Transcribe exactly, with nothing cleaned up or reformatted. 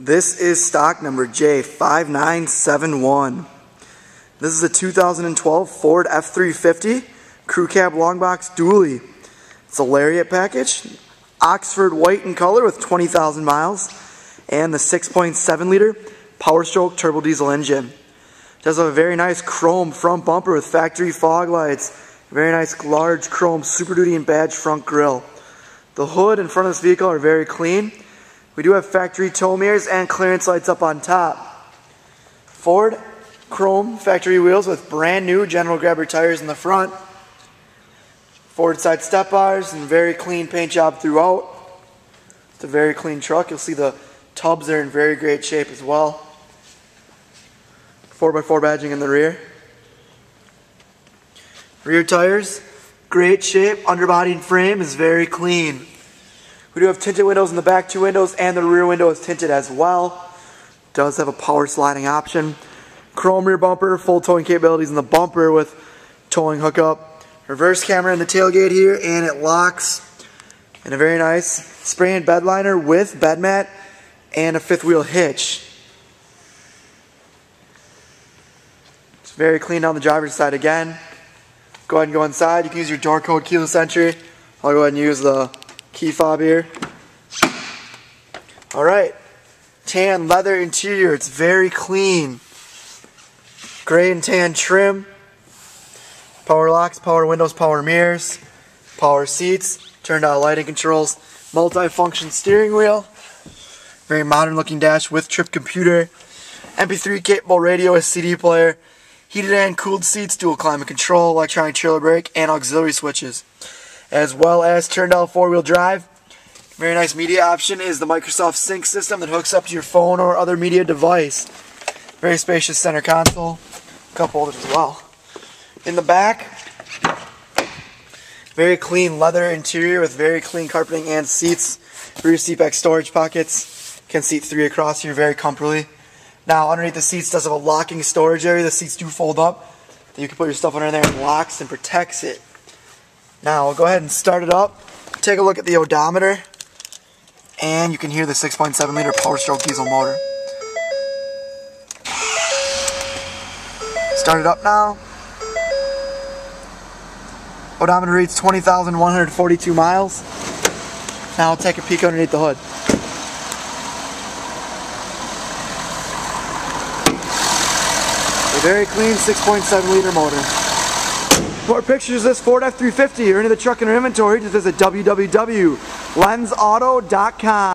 This is stock number J five nine seven one. This is a two thousand twelve Ford F three fifty crew cab long box dually. It's a Lariat package, Oxford white in color with twenty thousand miles, and the six point seven liter Power Stroke turbo diesel engine. It does have a very nice chrome front bumper with factory fog lights, very nice large chrome Super Duty and badge front grille. The hood and front of this vehicle are very clean. We do have factory tow mirrors and clearance lights up on top. Ford chrome factory wheels with brand new General Grabber tires in the front. Ford side step bars and very clean paint job throughout. It's a very clean truck. You'll see the tubs are in very great shape as well. four by four badging in the rear. Rear tires, great shape. Underbody and frame is very clean. We do have tinted windows in the back two windows, and the rear window is tinted as well. Does have a power sliding option. Chrome rear bumper, full towing capabilities in the bumper with towing hookup. Reverse camera in the tailgate here, and it locks. And a very nice spray-in bed liner with bed mat and a fifth wheel hitch. It's very clean on the driver's side again. Go ahead and go inside. You can use your door code keyless entry. I'll go ahead and use the key fob here. Alright, tan leather interior, it's very clean. Gray and tan trim, power locks, power windows, power mirrors, power seats, turned out lighting controls, multi-function steering wheel, very modern looking dash with trip computer, M P three capable radio with C D player, heated and cooled seats, dual climate control, electronic trailer brake, and auxiliary switches, as well as turned out four-wheel drive. Very nice media option is the Microsoft Sync system that hooks up to your phone or other media device. Very spacious center console, cup holders as well. In the back, very clean leather interior with very clean carpeting and seats. Rear seat back storage pockets, can seat three across here very comfortably. Now underneath the seats does have a locking storage area. The seats do fold up. You can put your stuff under there and locks and protects it. Now we'll go ahead and start it up, take a look at the odometer, and you can hear the six point seven liter Power Stroke diesel motor. Start it up now. Odometer reads twenty thousand one hundred forty-two miles. Now I'll take a peek underneath the hood. A very clean six point seven liter motor. For more pictures of this Ford F three fifty or any of the truck in our inventory, just visit w w w dot lens auto dot com.